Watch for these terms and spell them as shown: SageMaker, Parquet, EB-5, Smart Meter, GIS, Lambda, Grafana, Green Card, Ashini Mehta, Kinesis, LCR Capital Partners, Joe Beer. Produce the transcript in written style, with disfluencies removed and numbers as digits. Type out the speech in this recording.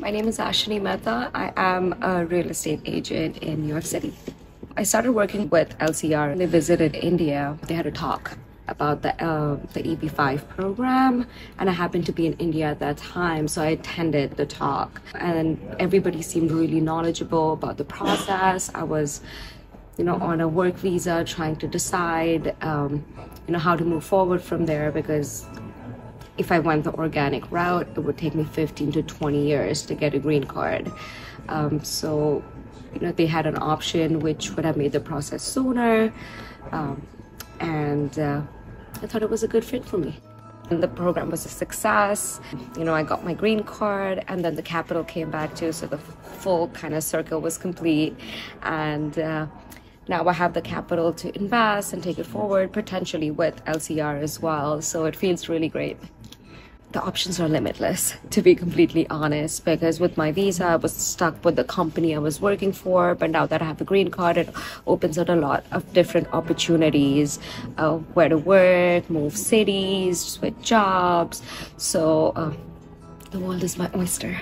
My name is Ashini Mehta. I am a real estate agent in New York City. I started working with LCR. They visited India. They had a talk about the EB-5 program, and I happened to be in India at that time, so I attended the talk, and everybody seemed really knowledgeable about the process. I was, on a work visa, trying to decide, how to move forward from there, because if I went the organic route, it would take me 15 to 20 years to get a green card. So, they had an option which would have made the process sooner, and I thought it was a good fit for me. And the program was a success. I got my green card, and then the capital came back too, so the full kind of circle was complete. And now I have the capital to invest and take it forward, potentially with LCR as well, so it feels really great. The options are limitless, to be completely honest, because with my visa, I was stuck with the company I was working for. But now that I have a green card, it opens up a lot of different opportunities, where to work, move cities, switch jobs. So the world is my oyster.